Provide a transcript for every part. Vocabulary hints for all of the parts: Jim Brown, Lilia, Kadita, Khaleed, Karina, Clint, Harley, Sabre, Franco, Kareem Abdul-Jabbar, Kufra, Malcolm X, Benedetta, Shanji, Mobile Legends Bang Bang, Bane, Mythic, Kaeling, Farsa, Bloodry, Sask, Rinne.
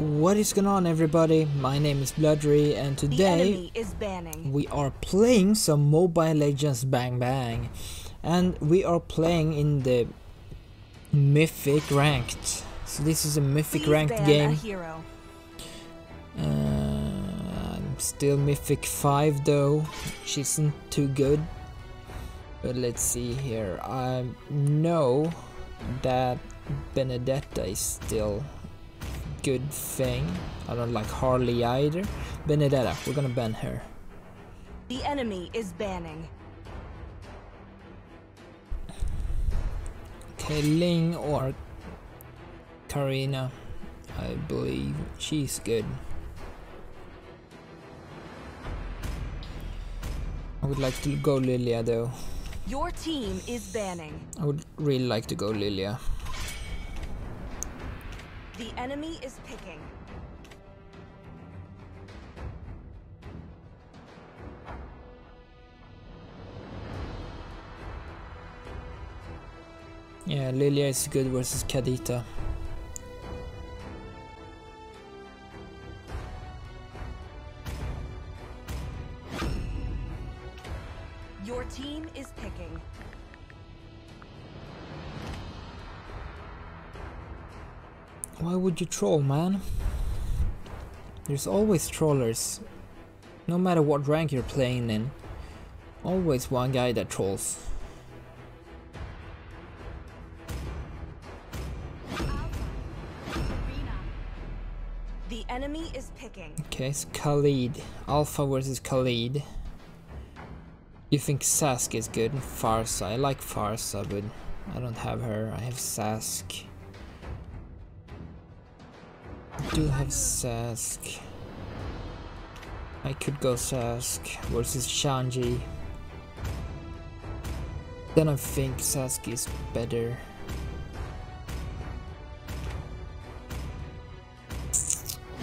What is going on, everybody? My name is Bloodry, and today we are playing some Mobile Legends Bang Bang, and we are playing in the mythic ranked. So this is a mythic ranked game. I'm still mythic 5 though, which isn't too good. But let's see here. I know that Benedetta is still good thing. I don't like Harley either. Benedetta, we're gonna ban her. The enemy is banning. Kaeling or Karina, I believe she's good. I would like to go Lilia though. Your team is banning. I would really like to go Lilia. The enemy is picking. Yeah, Lilia is good versus Kadita. Your team is picking. Why would you troll, man? There's always trollers, no matter what rank you're playing in. Always one guy that trolls. The enemy is picking. Okay, it's Khaleed. Alpha versus Khaleed. You think Sask is good? Farsa. I like Farsa, but I don't have her. I have Sask. I do have Sask. I could go Sask versus Shanji. Then I think Sask is better.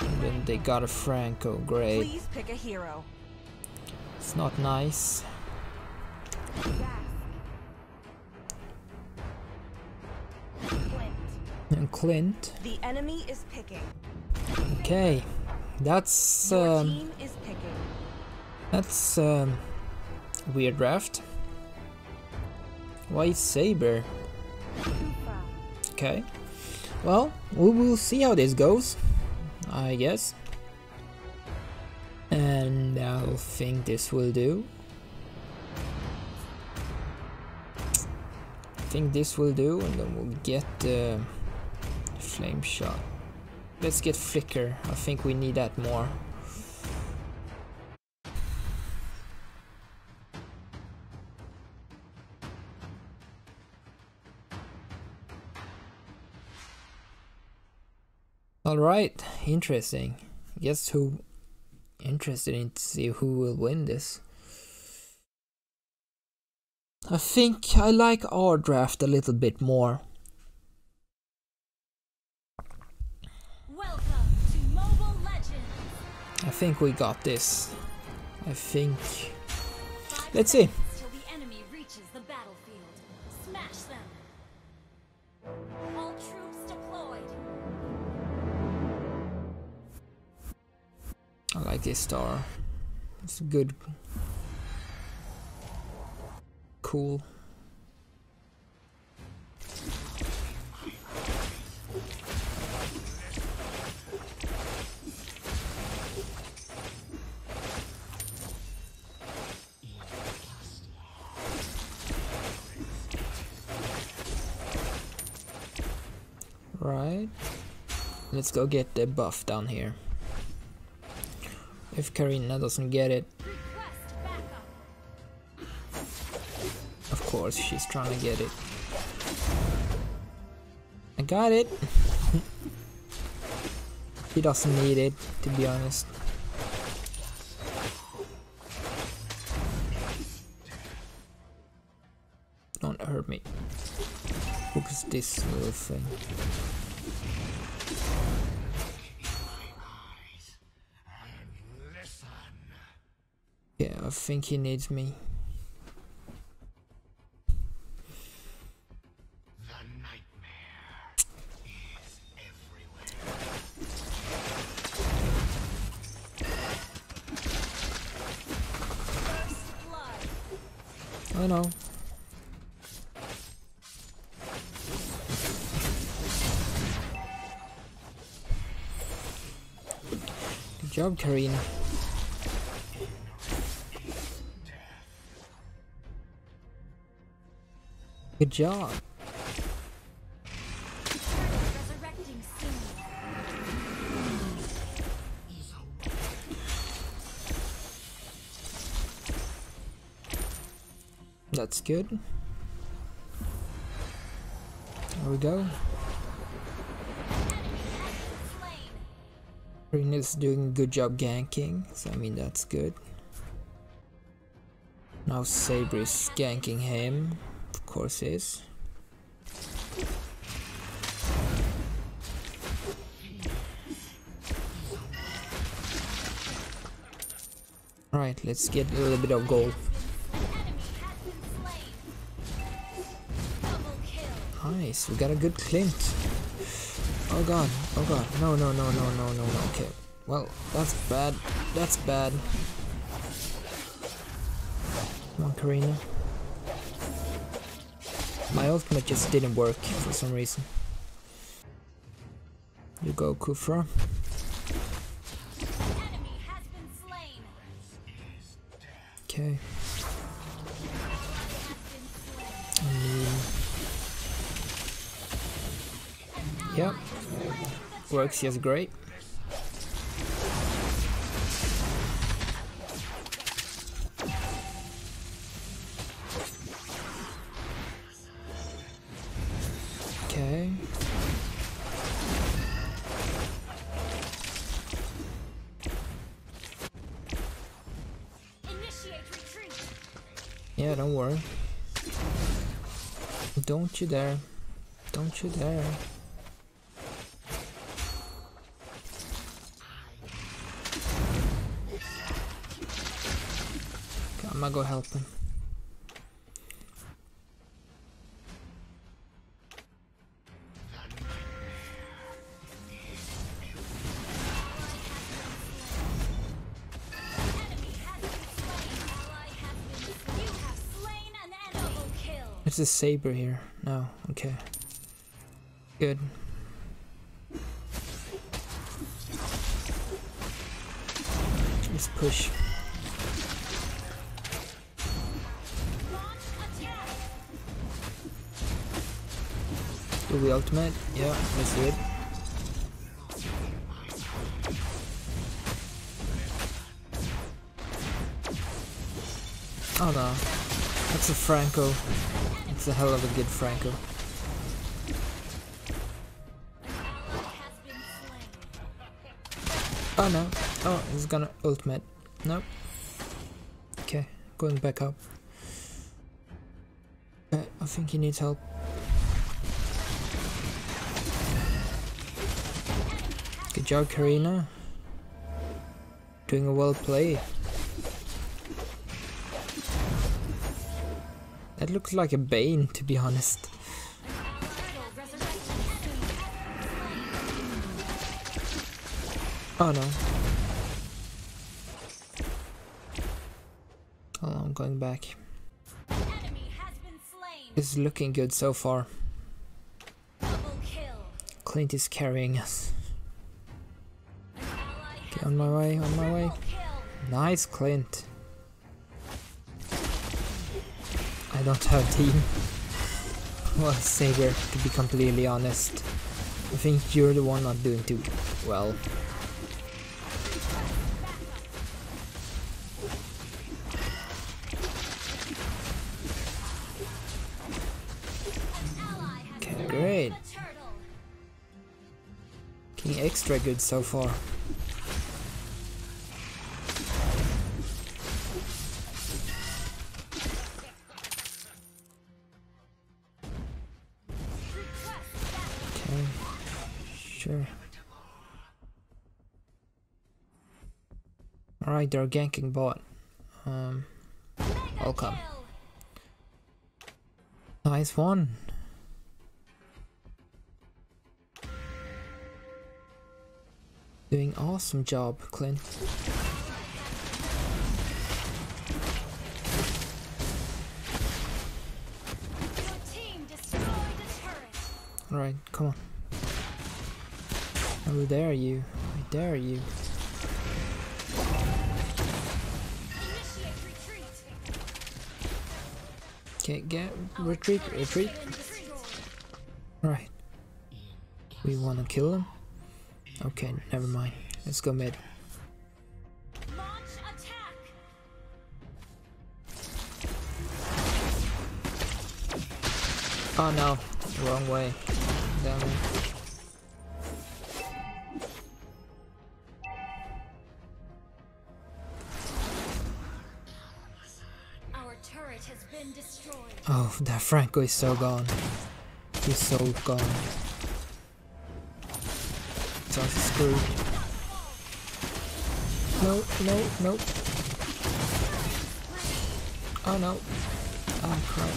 And then they got a Franco, great. Please pick a hero. It's not nice. And Clint. The enemy is picking. Okay, that's weird draft. White Sabre. Okay, well, we will see how this goes, I guess. And I think this will do. I think this will do, and then we'll get the flame shot. Let's get flicker. I think we need that more. All right, interesting. Guess who? Interested in to see who will win this. I think I like our draft a little bit more. I think we got this. I think. Let's see. Till the enemy reaches the battlefield. Smash them. All troops deployed. I like this star. It's good. Cool. Right, let's go get the buff down here. If Karina doesn't get it, of course she's trying to get it. I got it. She doesn't need it, to be honest. Don't hurt me. Focus this little thing. Yeah, I think he needs me. The nightmare is everywhere. I know. Good job, Karina. Good job. That's good. There we go. Rinne is doing a good job ganking, so I mean that's good. Now Sabre is ganking him, of course he is. Alright, let's get a little bit of gold. Nice, we got a good Clint. Oh god, no. Okay, well, that's bad, Come on, Karina. My ultimate just didn't work for some reason. You go, Kufra. Okay. Yep, works just great. Okay. Yeah, don't worry. Don't you dare. Don't you dare. I'm gonna go help him. There's a Sabre here. No, okay. Good. Let's push. The ultimate, yeah, that's it. Oh no, that's a Franco. It's a hell of a good Franco. Oh no, oh, he's gonna ultimate. Nope. Okay, going back up. I think he needs help. Good job, Karina. Doing a well play. That looks like a Bane, to be honest. Oh no. Oh, I'm going back. It's looking good so far. Clint is carrying us. On my way, on my way. Nice, Clint. I don't have team. Well, Sabre, to be completely honest. I think you're the one not doing too well. Okay, great. Looking extra good so far. Alright, they're ganking bot. I'll come. Nice one. Doing awesome job, Clint. Alright, come on. I dare you. I dare you. Can't get retreat, retreat. Right. We wanna kill him? Okay, never mind. Let's go mid. Oh no, wrong way. Damn it. Oh, that Franco is so gone. He's so gone. It's all screwed. No, no, no. Oh no. Oh crap.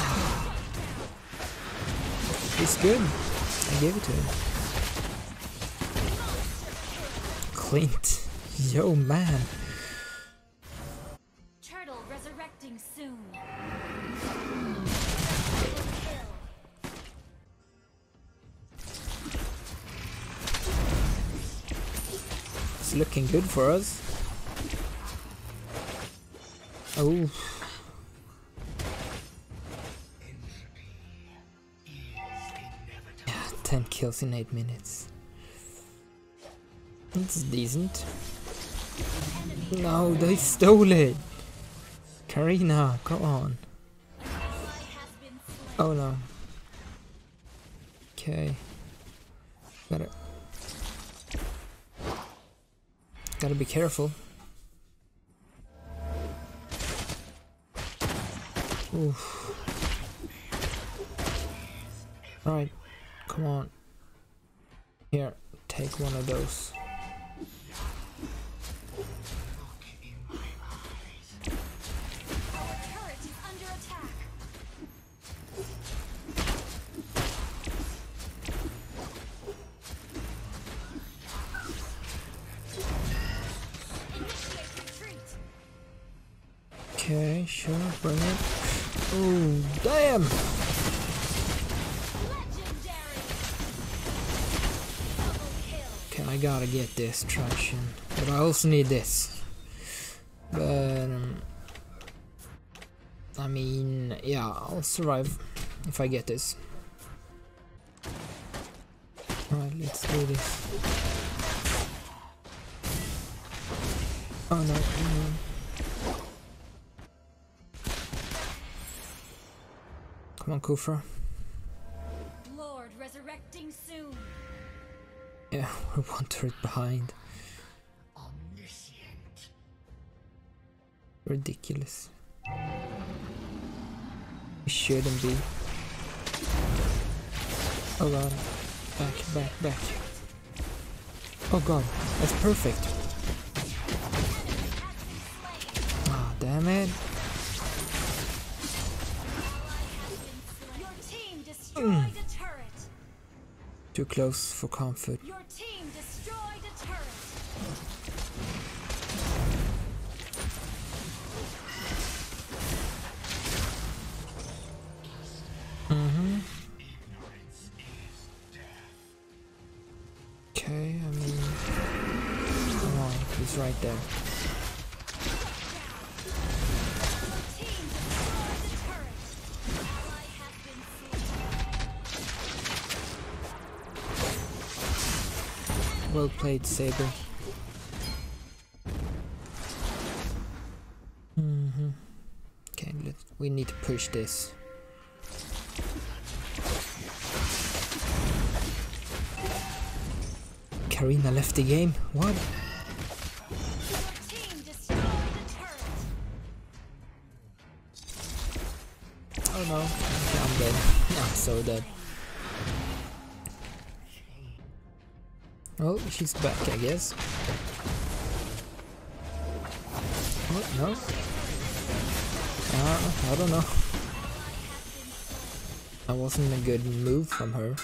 Ah. It's good. I gave it to him. Clint. Yo, man. Looking good for us. Oh. Yeah, 10 kills in 8 minutes. It's decent. No, they stole it. Karina, come on. Oh no. Okay. Got it. Gotta be careful. Oof. Alright, come on. Here, take one of those. Okay, sure, bring it. Oh, damn! Okay, I gotta get this traction, but I also need this. But I mean, yeah, I'll survive if I get this. All right, let's do this. Oh no! No. Come on, Kufra. Lord resurrecting soon. Yeah, we're one turret behind. Omniscient. Ridiculous. We shouldn't be. Oh god. Back, back, back. Oh god, that's perfect. Ah, oh, damn it. Too close for comfort. Your team destroyed a turret. Mm-hmm. Okay, I mean, come on, he's right there. Well played, Sabre. Mm-hmm. Okay, we need to push this. Karina left the game? What? Oh no. Okay, I'm dead. I'm so dead. Oh, she's back, I guess. Oh, no. I don't know. That wasn't a good move from her.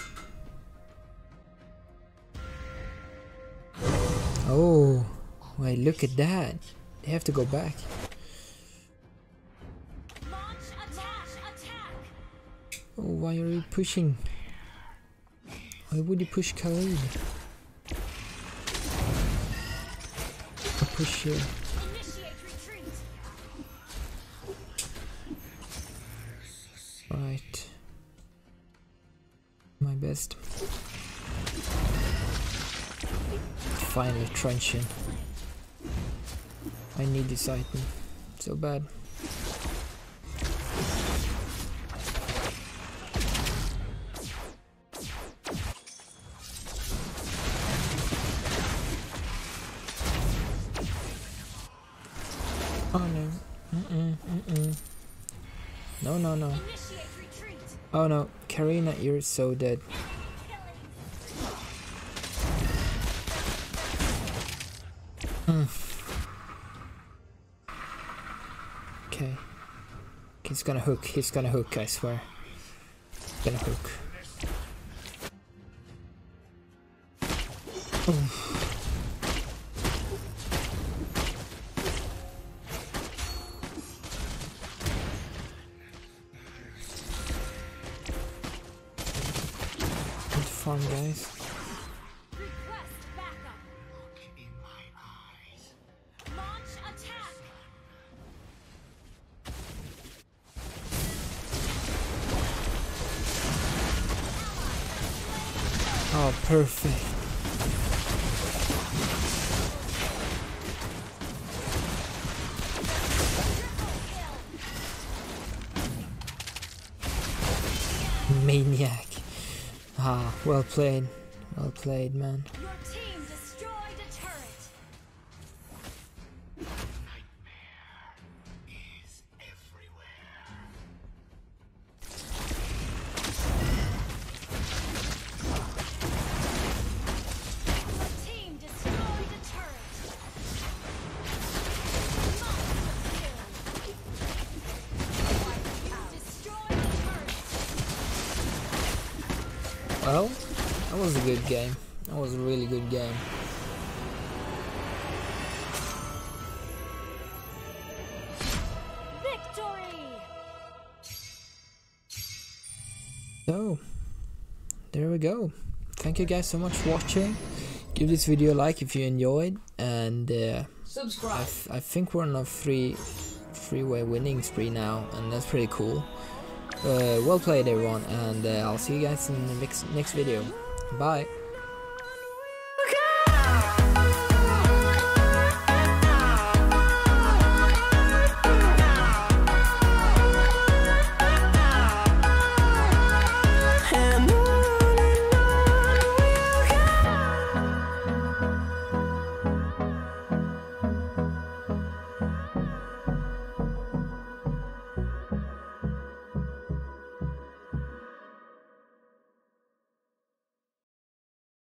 Oh, wait, look at that. They have to go back. Launch, attack, attack. Why are you pushing? Why would you push Khaleed? I push here. Right. My best. Finally trenching. I need this item so bad. No. Oh no, Karina, you're so dead. Okay. He's gonna hook, I swear. He's gonna hook. Farm, guys. Request backup. Look in my eyes. Launch attack. Oh, perfect. Maniac. Ah, well played, man. Your team destroyed a turret. Nightmare is everywhere. Your team destroyed a turret. Monster kill. You destroyed a turret. Well, that was a good game. That was a really good game. Victory! So, there we go. Thank you guys so much for watching. Give this video a like if you enjoyed, and subscribe. I think we're on a three-way winning spree now, and that's pretty cool. Well played everyone, and I'll see you guys in the next video. Bye!